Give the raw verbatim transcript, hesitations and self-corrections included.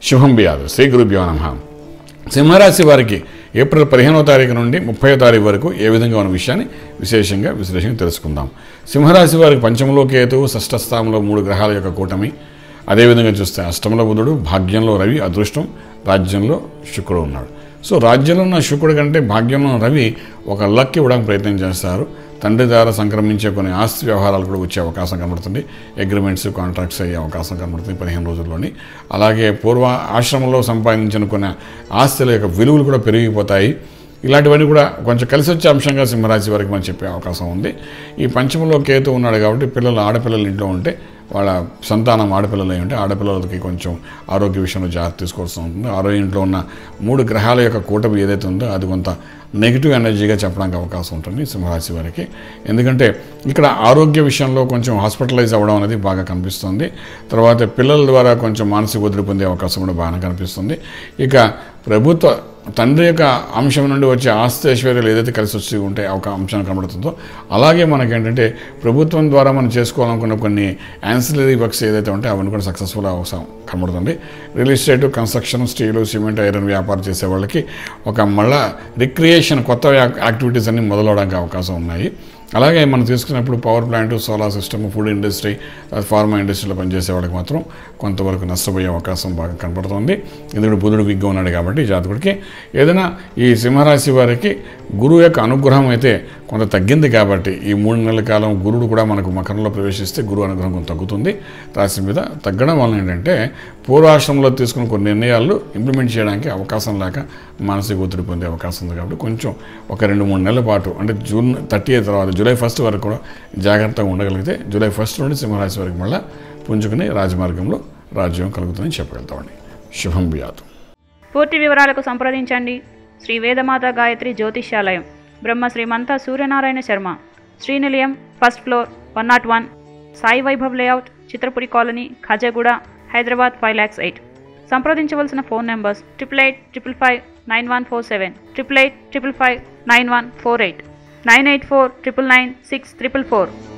Shubham Biyadu, Sri Guru Bhyo Simha Rashi variki April fifteenth తారీఖు నుండి ముప్పైవ తారీఖు వరకు ఏ విధంగా ఉన్న విషయాన్ని విశేషంగా విశ్లేషణ తెలుసుకుందాం. సింహ రాశి వారికి పంచమలో కేతువు, షష్ఠ స్థానంలో మూడు గ్రహాల యొక్క కూటమి. అదే విధంగా చూస్తే అష్టమంలో బుధుడు, భాగ్యంలో రవి, అదృష్టం రాజ్యంలో శుక్రుడు ఉన్నాడు. సో రాజ్యంలో ఉన్న శుక్రుడి కంటే భాగ్యంలో రవి ఒక లక్ ఇవ్వడానికి ప్రయత్నం చేస్తారు. తండ్రి ద్వారా సంక్రమించే కొన్ని ఆస్తి వ్యవహారాలు కూడా వచ్చే అవకాశం కనబడుతుంది. అగ్రిమెంట్స్, కాంట్రాక్ట్స్ అయ్యే అవకాశం కనబడుతుంది పదిహేను రోజుల్లోని. అలాగే పూర్వ ఆశ్రమంలో సంపాదించిన కొన్ని ఆస్తుల యొక్క విలువలు కూడా పెరిగిపోతాయి. ఇలాంటివన్నీ కూడా కొంచెం కలిసి వచ్చే అంశంగా సింహరాశి వారికి మనం చెప్పే అవకాశం ఉంది. ఈ పంచమంలో కేతు ఉన్నాడు కాబట్టి పిల్లలు ఆడపిల్లలు ఇంట్లో ఉంటే వాళ్ళ సంతానం ఆడపిల్లలు అయి ఉంటే ఆడపిల్లలకి కొంచెం ఆరోగ్య విషయంలో జాగ్రత్త తీసుకోవాల్సి ఉంటుంది. ఆరోగ్య ఇంట్లో ఉన్న మూడు గ్రహాల యొక్క కూటమి ఏదైతే ఉందో అది కొంత నెగిటివ్ ఎనర్జీగా చెప్పడానికి అవకాశం ఉంటుంది సింహరాశి వారికి. ఎందుకంటే ఇక్కడ ఆరోగ్య విషయంలో కొంచెం హాస్పిటలైజ్ అవ్వడం అనేది బాగా కనిపిస్తుంది. తర్వాత పిల్లల ద్వారా కొంచెం మానసిక ఒత్తిడి పొందే అవకాశం కూడా బాగా కనిపిస్తుంది. ఇక ప్రభుత్వ తండ్రి యొక్క అంశం నుండి వచ్చే ఆస్తి ఐశ్వర్యాలు ఏదైతే కలిసి వచ్చి ఉంటే ఒక అంశం కనబడుతుందో, అలాగే మనకేంటంటే ప్రభుత్వం ద్వారా మనం చేసుకోవాలనుకున్న కొన్ని యాన్సిలరీ వర్క్స్ ఏదైతే ఉంటాయో అవన్నీ కూడా సక్సెస్ఫుల్ అవసరం కనబడుతుంది. Real estate, construction, steel, cement, iron వ్యాపారం చేసే వాళ్ళకి ఒక మళ్ళీ రిక్రియేషన్, కొత్త యాక్టివిటీస్ అన్ని మొదలవడానికి అవకాశం ఉన్నాయి. అలాగే మనం తీసుకున్నప్పుడు power plant, solar system, food industry, pharma ఇండస్ట్రీలో పనిచేసే వాళ్ళకి మాత్రం కొంతవరకు నష్టపోయే అవకాశం బాగా కనబడుతుంది. ఎందుకంటే బుధుడు విగ్గా ఉన్నాడు కాబట్టి జాతకుడికి ఏదైనా ఈ సింహరాశి వారికి గురువు యొక్క అనుగ్రహం అయితే కొంత తగ్గింది కాబట్టి ఈ మూడు నెలల కాలం గురుడు కూడా మనకు మకరంలో ప్రవేశిస్తే గురువు అనుగ్రహం కొంత తగ్గుతుంది రాశి మీద. తగ్గడం వలన ఏంటంటే పూర్వాశ్రమంలో తీసుకున్న కొన్ని నిర్ణయాలు ఇంప్లిమెంట్ చేయడానికి అవకాశం లేక మానసిక ఒత్తిడి పొందే అవకాశం ఉంది కాబట్టి కొంచెం ఒక రెండు మూడు నెలల పాటు అంటే జూన్ థర్టీ తర్వాత జూలై ఫస్ట్ వరకు కూడా జాగ్రత్తగా ఉండగలిగితే జూలై ఫస్ట్ నుండి సింహరాశి వరకు మళ్ళీ పుంజుకుని రాజమార్గంలో రాజ్యం కలుగుతుందని చెప్పగలుగుతామండి. శుభం భూయాత్. పూర్తి వివరాలకు సంప్రదించండి Shri Vedamata Gayatri Jyotishalayam, Brahmashri మంతా Suryanarayana Sharma, Srinilayam, first floor, one not one, Sai Vaibhav layout, Chitrapuri colony, Khajaguda, Hyderabad five lakhs eight. సంప్రదించవలసిన phone numbers triple eight triple five nine one four seven, triple eight triple five nine one four eight, nine eight four triple nine six triple four.